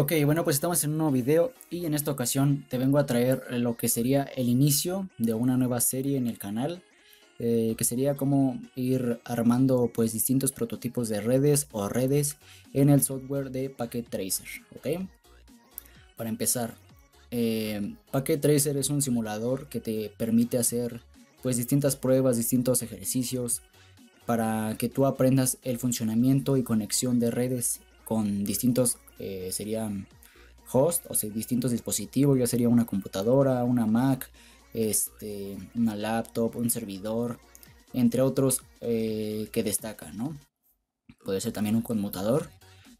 Ok, bueno, pues estamos en un nuevo video y en esta ocasión te vengo a traer lo que sería el inicio de una nueva serie en el canal, que sería cómo ir armando pues distintos prototipos de redes o redes en el software de Packet Tracer. Ok, para empezar, Packet Tracer es un simulador que te permite hacer pues distintas pruebas, distintos ejercicios para que tú aprendas el funcionamiento y conexión de redes con distintos serían host, o sea, distintos dispositivos, ya sería una computadora, una Mac, una laptop, un servidor, entre otros que destacan, ¿no? Puede ser también un conmutador,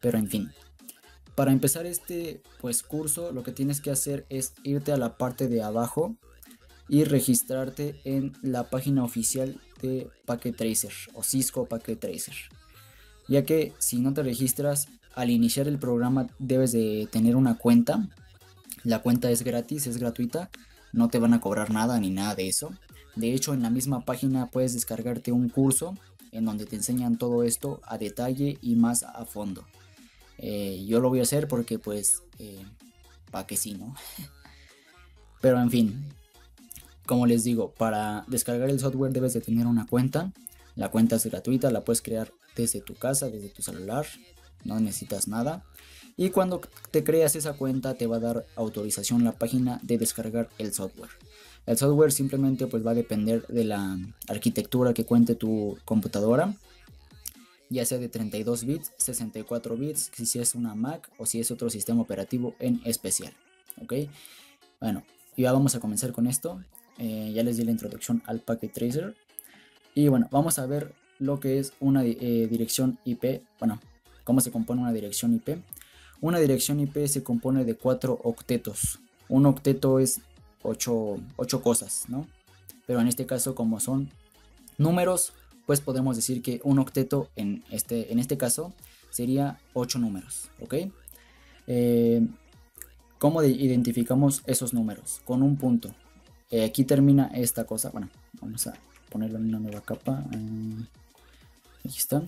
pero en fin. Para empezar este pues curso, lo que tienes que hacer es irte a la parte de abajo y registrarte en la página oficial de Packet Tracer o Cisco Packet Tracer, ya que si no te registras al iniciar el programa debes de tener una cuenta. La cuenta es gratis, es gratuita, no te van a cobrar nada ni nada de eso. De hecho, en la misma página puedes descargarte un curso en donde te enseñan todo esto a detalle y más a fondo. Yo lo voy a hacer porque pues para que sí, ¿no? Pero en fin, como les digo, para descargar el software debes de tener una cuenta. La cuenta es gratuita, la puedes crear desde tu casa, desde tu celular, no necesitas nada. Y cuando te creas esa cuenta te va a dar autorización la página de descargar el software. El software simplemente pues va a depender de la arquitectura que cuente tu computadora, ya sea de 32 bits, 64 bits, si es una Mac o si es otro sistema operativo en especial. ¿Ok? Bueno, ya vamos a comenzar con esto. Ya les di la introducción al Packet Tracer. Y bueno, vamos a ver lo que es una dirección IP. Bueno, ¿cómo se compone una dirección IP? Una dirección IP se compone de 4 octetos. Un octeto es 8 cosas, ¿no? Pero en este caso, como son números, pues podemos decir que un octeto en este caso sería 8 números, ¿ok? ¿Cómo identificamos esos números? Con un punto. Aquí termina esta cosa. Bueno, vamos a ponerlo en una nueva capa. Aquí está.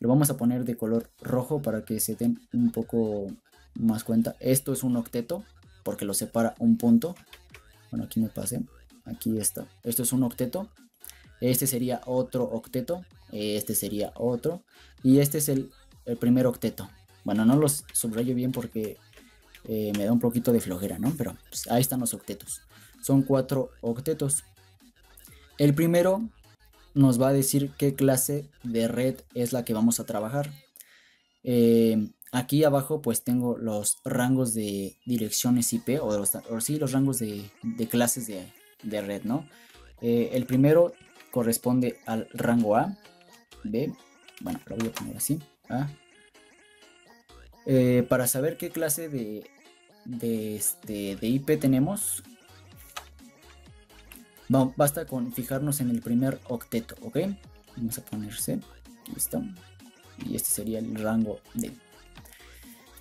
Lo vamos a poner de color rojo para que se den un poco más cuenta. Esto es un octeto porque lo separa un punto. Bueno, aquí me pasé. Aquí está. Esto es un octeto. Este sería otro octeto. Este sería otro. Y este es el primer octeto. Bueno, no los subrayo bien porque me da un poquito de flojera, ¿no? Pero pues, ahí están los octetos. Son 4 octetos. El primero nos va a decir qué clase de red es la que vamos a trabajar. Aquí abajo pues tengo los rangos de direcciones IP o los rangos de clases de red, ¿no? El primero corresponde al rango A, B, bueno, lo voy a poner así, A. Para saber qué clase de IP tenemos, basta con fijarnos en el primer octeto, ¿ok? Vamos a poner C, listo. Y este sería el rango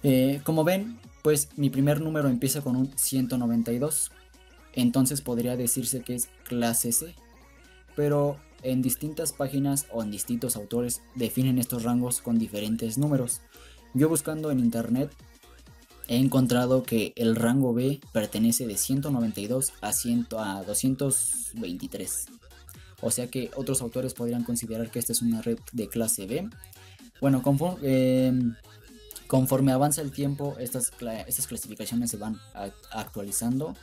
D. Como ven, pues mi primer número empieza con un 192. Entonces podría decirse que es clase C. Pero en distintas páginas o en distintos autores definen estos rangos con diferentes números. Yo buscando en internet he encontrado que el rango B pertenece de 192 a 223. O sea que otros autores podrían considerar que esta es una red de clase B. Bueno, conforme avanza el tiempo, estas clasificaciones se van actualizando.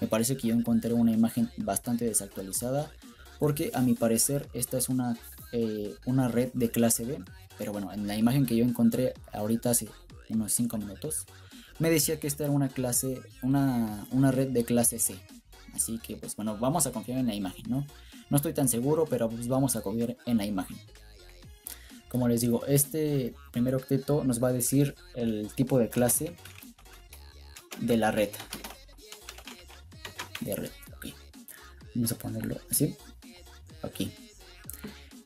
Me parece que yo encontré una imagen bastante desactualizada, porque a mi parecer esta es una red de clase B. Pero bueno, en la imagen que yo encontré ahorita hace unos 5 minutos, me decía que esta era una clase, una red de clase C. Así que pues bueno, vamos a confiar en la imagen, ¿no? No estoy tan seguro, pero pues vamos a confiar en la imagen. Como les digo, este primer octeto nos va a decir el tipo de clase de la red. De red, ok. Vamos a ponerlo así. Aquí.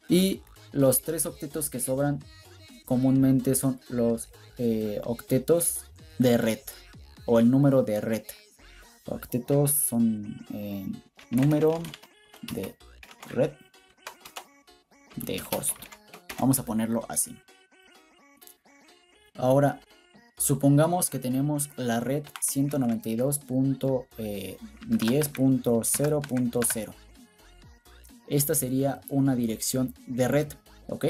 Y los 3 octetos que sobran comúnmente son los octetos de red o el número de red. Octetos son número de red de host. Vamos a ponerlo así. Ahora, Supongamos que tenemos la red 192.10.0.0. Esta sería una dirección de red, ¿ok?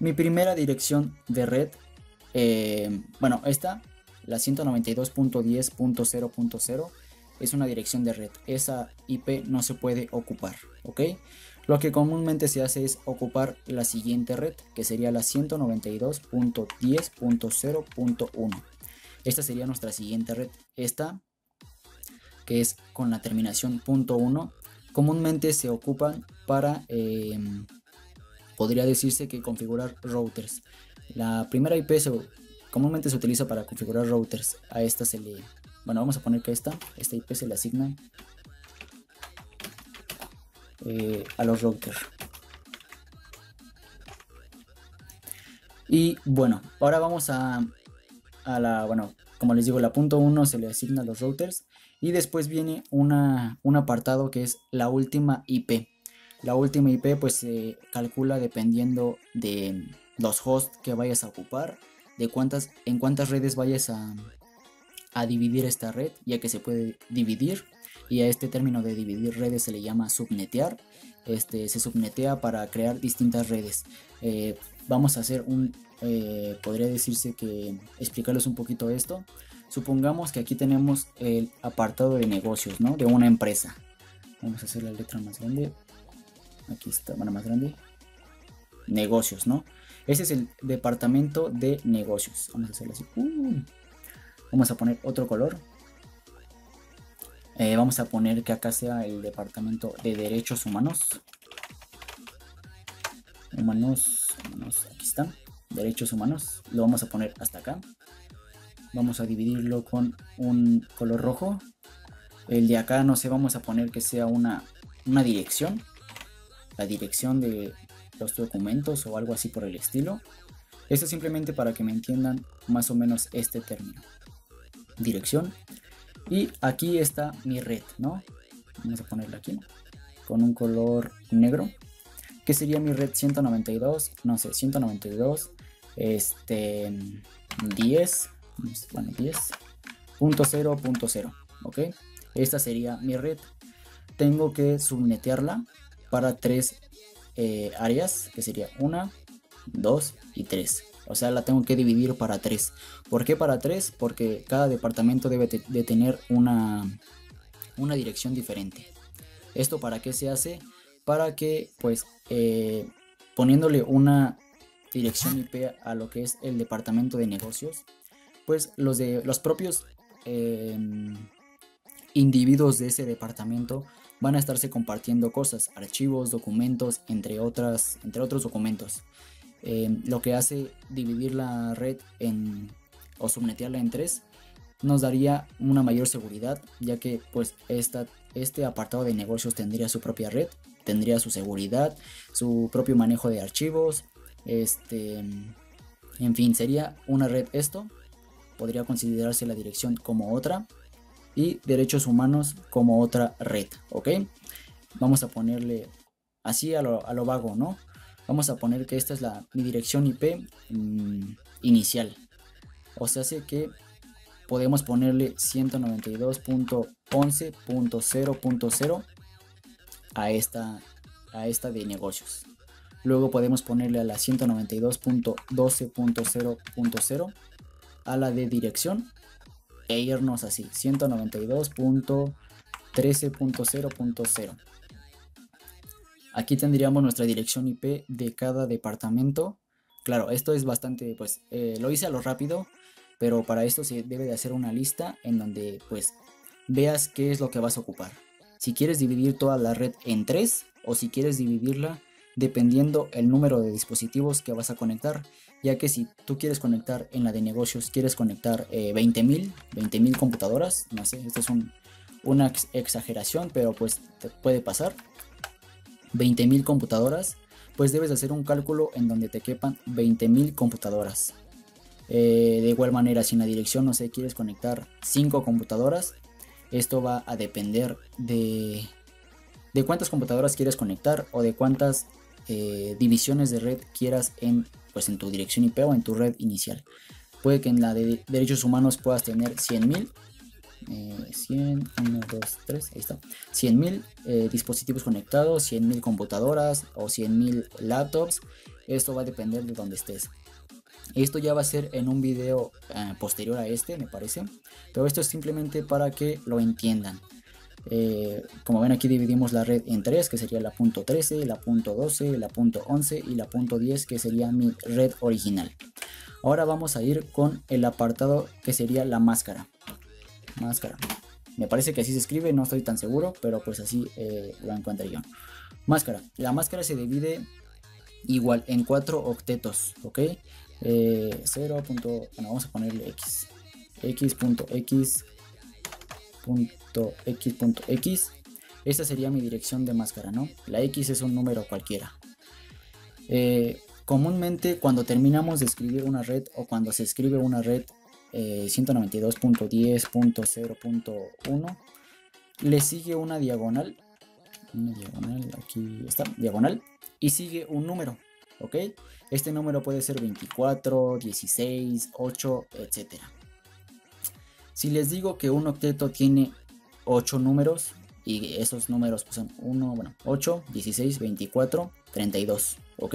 Mi primera dirección de red, bueno, esta, la 192.10.0.0, es una dirección de red. Esa IP no se puede ocupar, ¿ok? Lo que comúnmente se hace es ocupar la siguiente red, que sería la 192.10.0.1. Esta sería nuestra siguiente red. Esta, que es con la terminación .1, comúnmente se ocupan para, podría decirse que configurar routers. La primera IP comúnmente se utiliza para configurar routers. A esta se le... Bueno, vamos a poner que esta IP se le asigna a los routers. Y bueno, ahora vamos a la, bueno, como les digo, la .1 se le asigna a los routers, y después viene un apartado que es la última IP. La última IP pues se calcula dependiendo de los hosts que vayas a ocupar, de en cuántas redes vayas a dividir esta red, ya que se puede dividir. Y a este término de dividir redes se le llama subnetear. Se subnetea para crear distintas redes. Vamos a hacer podría decirse que explicarles un poquito esto. Supongamos que aquí tenemos el apartado de negocios, ¿no? De una empresa. Vamos a hacer la letra más grande. Aquí está, bueno, más grande. Negocios, ¿no? Este es el departamento de negocios. Vamos a hacerlo así. Vamos a poner otro color. Vamos a poner que acá sea el departamento de derechos humanos. Aquí está. Derechos humanos. Lo vamos a poner hasta acá. Vamos a dividirlo con un color rojo. El de acá, no sé, vamos a poner que sea una dirección. La dirección de los documentos o algo así por el estilo. Esto simplemente para que me entiendan más o menos este término. Dirección. Y aquí está mi red, ¿no? Vamos a ponerla aquí, ¿no? Con un color negro. Que sería mi red 192.10.0.0, ¿ok? Esta sería mi red. Tengo que subnetearla para tres áreas, que sería 1, 2 y 3. O sea, la tengo que dividir para 3. ¿Por qué para 3? Porque cada departamento debe de tener una dirección diferente. ¿Esto para qué se hace? Para que, pues, poniéndole una dirección IP a lo que es el departamento de negocios, pues los propios individuos de ese departamento van a estarse compartiendo cosas, archivos, documentos, entre otros documentos. Lo que hace dividir la red o subnetearla en 3 nos daría una mayor seguridad, ya que pues este apartado de negocios tendría su propia red, tendría su seguridad, su propio manejo de archivos, en fin, sería una red. Esto podría considerarse la dirección como otra y derechos humanos como otra red, ¿ok? Vamos a ponerle así a lo vago, ¿no? Vamos a poner que esta es mi dirección IP inicial. O sea, hace que podemos ponerle 192.11.0.0 a esta de negocios. Luego podemos ponerle a la 192.12.0.0 a la de dirección e irnos así, 192.13.0.0. Aquí tendríamos nuestra dirección IP de cada departamento. Claro, esto es bastante, pues, lo hice a lo rápido, pero para esto se debe de hacer una lista en donde, pues, veas qué es lo que vas a ocupar. Si quieres dividir toda la red en 3 o si quieres dividirla dependiendo el número de dispositivos que vas a conectar, ya que si tú quieres conectar en la de negocios, quieres conectar 20.000 computadoras, no sé, esto es una exageración, pero pues te puede pasar. 20.000 computadoras, pues debes hacer un cálculo en donde te quepan 20.000 computadoras. De igual manera, si en la dirección, no sé, quieres conectar 5 computadoras, esto va a depender de cuántas computadoras quieres conectar o de cuántas divisiones de red quieras en tu dirección IP o en tu red inicial. Puede que en la de derechos humanos puedas tener 100.000. 100, 1, 2, 3, ahí está. 100.000 dispositivos conectados, 100.000 computadoras o 100.000 laptops. Esto va a depender de donde estés. Esto ya va a ser en un video posterior a este, me parece. Pero esto es simplemente para que lo entiendan. Como ven, aquí dividimos la red en tres, que sería la .13, la .12, la .11 y la .10, que sería mi red original. Ahora vamos a ir con el apartado que sería la máscara. Máscara, me parece que así se escribe, no estoy tan seguro, pero pues así lo encuentro yo. Máscara, la máscara se divide igual en 4 octetos, ok. 0. Bueno, vamos a ponerle x, x.x. x.x. Esta sería mi dirección de máscara, ¿no? La x es un número cualquiera. Comúnmente cuando terminamos de escribir una red o cuando se escribe una red 192.10.0.1, le sigue una diagonal, aquí está, diagonal, y sigue un número, ¿ok? Este número puede ser 24, 16, 8, etcétera. Si les digo que un octeto tiene 8 números, y esos números pues son 8, 16, 24, 32, ¿ok?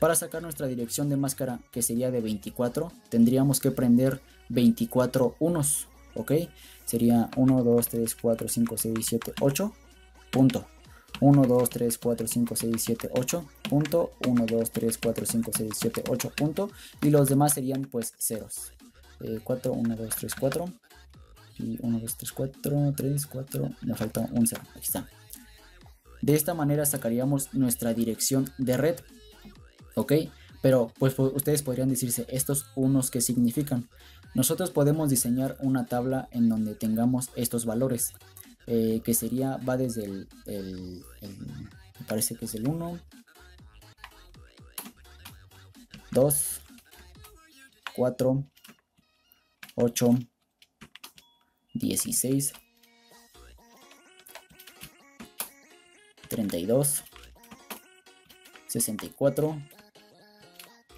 Para sacar nuestra dirección de máscara, que sería de 24, tendríamos que prender 24 unos, ¿ok? Sería 1, 2, 3, 4, 5, 6, 7, 8, punto. 1, 2, 3, 4, 5, 6, 7, 8, punto. 1, 2, 3, 4, 5, 6, 7, 8, punto. Y los demás serían pues ceros. 4, 1, 2, 3, 4 y 1, 2, 3, 4, 3, 4, me falta un 0, aquí está. De esta manera sacaríamos nuestra dirección de red, ok, pero pues ustedes podrían decirse, estos unos ¿qué significan? Nosotros podemos diseñar una tabla en donde tengamos estos valores, que sería, va desde el me parece que es el 1, 2, 4, 8, 16, 32, 64,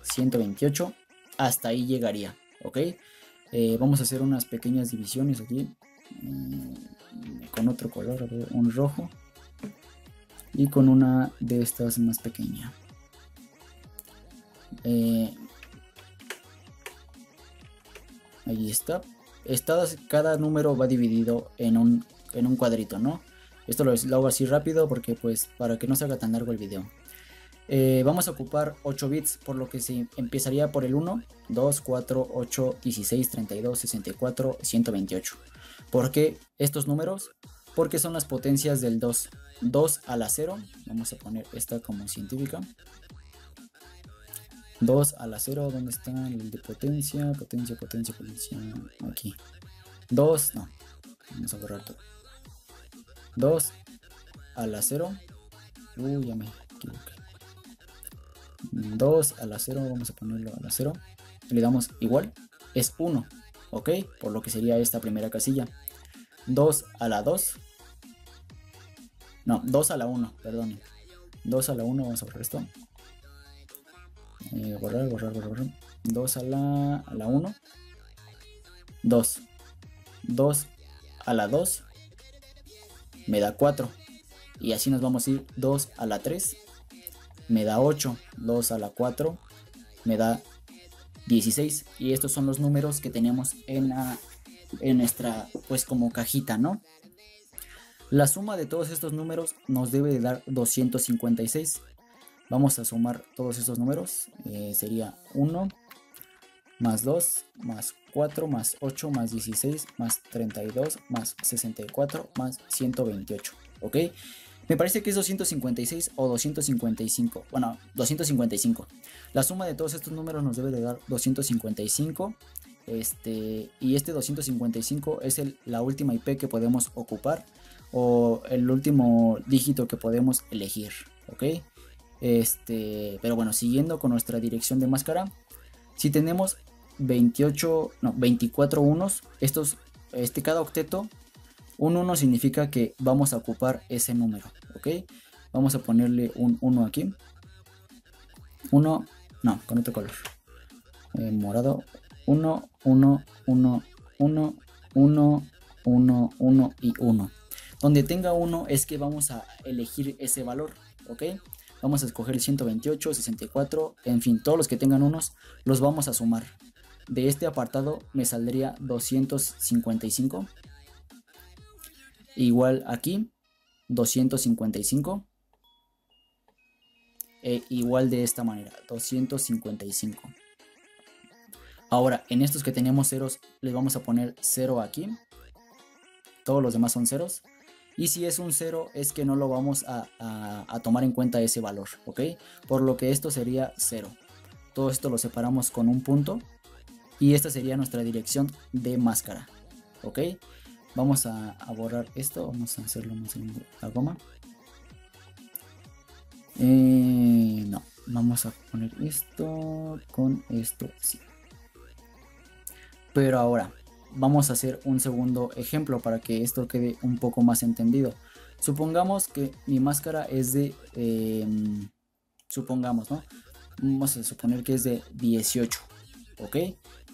128, hasta ahí llegaría, ¿ok? Vamos a hacer unas pequeñas divisiones aquí, con otro color, un rojo, y con una de estas más pequeña. Ahí está. Cada número va dividido en un cuadrito, ¿no? Esto lo hago así rápido porque pues para que no se haga tan largo el video. Vamos a ocupar 8 bits, por lo que se empezaría por el 1, 2, 4, 8, 16, 32, 64, 128. ¿Por qué estos números? Porque son las potencias del 2. 2 a la 0, vamos a poner esta como científica. 2 a la 0, ¿dónde está el de potencia? Potencia, aquí. 2, no, vamos a borrar todo. 2 a la 0, ya me equivoqué. 2 a la 0, vamos a ponerlo a la 0. Le damos igual, es 1, ¿ok? Por lo que sería esta primera casilla. 2 a la 2, no, 2 a la 1, perdón. 2 a la 1, vamos a borrar esto. Borrar. 2 a la 1. 2. 2 a la 2. Me da 4. Y así nos vamos a ir. 2 a la 3. Me da 8. 2 a la 4. Me da 16. Y estos son los números que tenemos en nuestra, pues como cajita, ¿no? La suma de todos estos números nos debe de dar 256. Vamos a sumar todos estos números. Sería 1 más 2 más 4 más 8 más 16 más 32 más 64 más 128. ¿Ok? Me parece que es 256 o 255. Bueno, 255. La suma de todos estos números nos debe de dar 255. Y este 255 es la última IP que podemos ocupar o el último dígito que podemos elegir. ¿Ok? Pero bueno, siguiendo con nuestra dirección de máscara, si tenemos 24 unos, cada octeto, un 1 significa que vamos a ocupar ese número, ¿ok? Vamos a ponerle un 1 aquí, 1, no, con otro color, morado, 1, 1, 1, 1, 1, 1, 1 y 1. Donde tenga 1 es que vamos a elegir ese valor, ¿ok? Vamos a escoger el 128, 64, en fin, todos los que tengan unos los vamos a sumar. De este apartado me saldría 255. Igual aquí, 255. E igual de esta manera, 255. Ahora, en estos que tenemos ceros, les vamos a poner 0 aquí. Todos los demás son ceros. Y si es un 0 es que no lo vamos a tomar en cuenta ese valor, ¿ok? Por lo que esto sería 0. Todo esto lo separamos con un punto. Y esta sería nuestra dirección de máscara, ¿ok? Vamos a borrar esto. Vamos a hacerlo más en la goma. No, vamos a poner esto con esto así. Pero ahora vamos a hacer un segundo ejemplo para que esto quede un poco más entendido. Supongamos que mi máscara es de... supongamos, ¿no? Vamos a suponer que es de 18, ¿ok?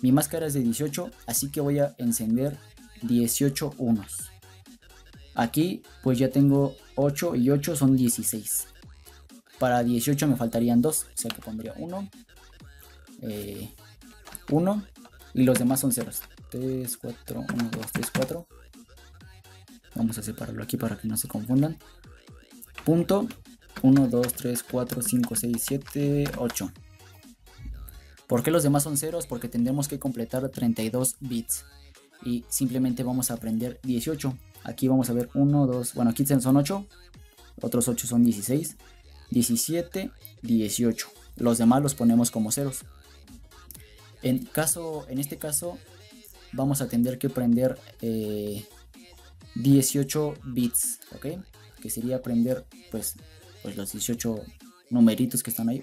Mi máscara es de 18, así que voy a encender 18 unos. Aquí pues ya tengo 8 y 8 son 16. Para 18 me faltarían 2, o sea que pondría 1, 1 y los demás son ceros. 3, 4, 1, 2, 3, 4. Vamos a separarlo aquí para que no se confundan. Punto 1, 2, 3, 4, 5, 6, 7, 8. ¿Por qué los demás son ceros? Porque tendremos que completar 32 bits. Y simplemente vamos a aprender 18. Aquí vamos a ver 1, 2, bueno, aquí son 8. Otros 8 son 16. 17, 18. Los demás los ponemos como ceros. En este caso... vamos a tener que prender 18 bits, ¿ok? Que sería prender pues los 18 numeritos que están ahí.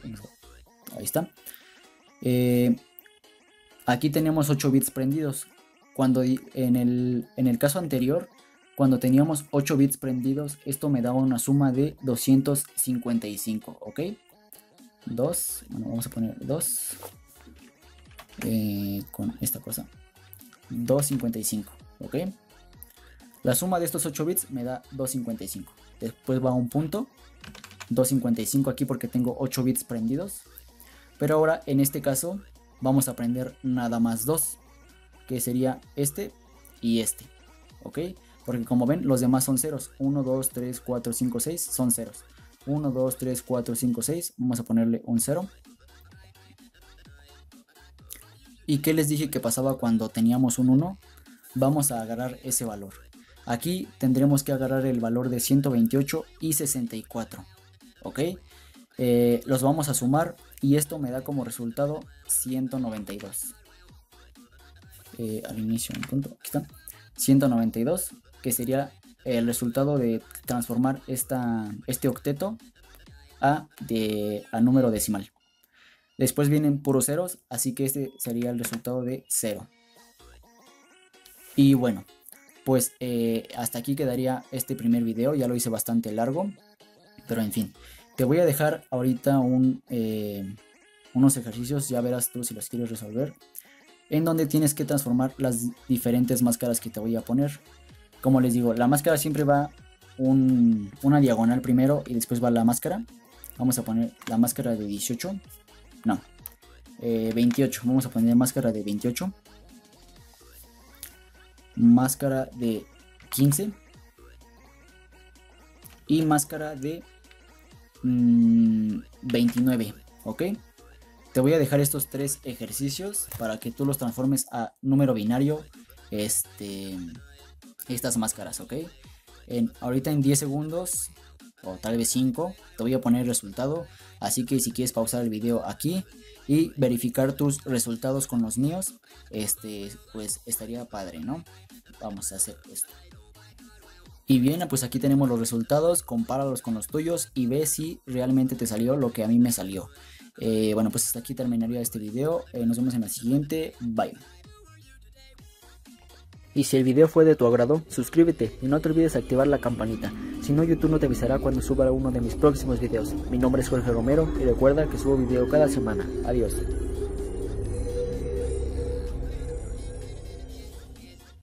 Ahí está. Aquí tenemos 8 bits prendidos. Cuando en el caso anterior, cuando teníamos 8 bits prendidos, esto me daba una suma de 255, ¿ok? 2, bueno, vamos a poner 2 con esta cosa. 255, ok. La suma de estos 8 bits me da 255. Después va un punto, 255 aquí porque tengo 8 bits prendidos. Pero ahora en este caso vamos a prender nada más 2, que sería este y este, ok. Porque como ven los demás son ceros. 1, 2, 3, 4, 5, 6 son ceros. 1, 2, 3, 4, 5, 6. Vamos a ponerle un 0. ¿Y qué les dije que pasaba cuando teníamos un 1? Vamos a agarrar ese valor. Aquí tendremos que agarrar el valor de 128 y 64. ¿Ok? Los vamos a sumar y esto me da como resultado 192. Al inicio, un punto. Aquí está. 192, que sería el resultado de transformar este octeto a número decimal. Después vienen puros ceros, así que este sería el resultado de 0. Y bueno, pues hasta aquí quedaría este primer video. Ya lo hice bastante largo, pero en fin. Te voy a dejar ahorita unos ejercicios, ya verás tú si los quieres resolver. En donde tienes que transformar las diferentes máscaras que te voy a poner. Como les digo, la máscara siempre va una diagonal primero y después va la máscara. Vamos a poner la máscara de 18. No, 28, vamos a poner máscara de 28. Máscara de 15. Y máscara de 29, ¿ok? Te voy a dejar estos 3 ejercicios para que tú los transformes a número binario estas máscaras, ¿ok? Ahorita en 10 segundos... o tal vez 5, te voy a poner el resultado, así que si quieres pausar el video aquí y verificar tus resultados con los míos, pues estaría padre, ¿no? Vamos a hacer esto. Y bien, pues aquí tenemos los resultados, compáralos con los tuyos y ve si realmente te salió lo que a mí me salió. Bueno, pues hasta aquí terminaría este video, nos vemos en la siguiente, bye. Y si el video fue de tu agrado, suscríbete y no te olvides activar la campanita. Si no, YouTube no te avisará cuando suba uno de mis próximos videos. Mi nombre es Jorge Romero y recuerda que subo video cada semana. Adiós.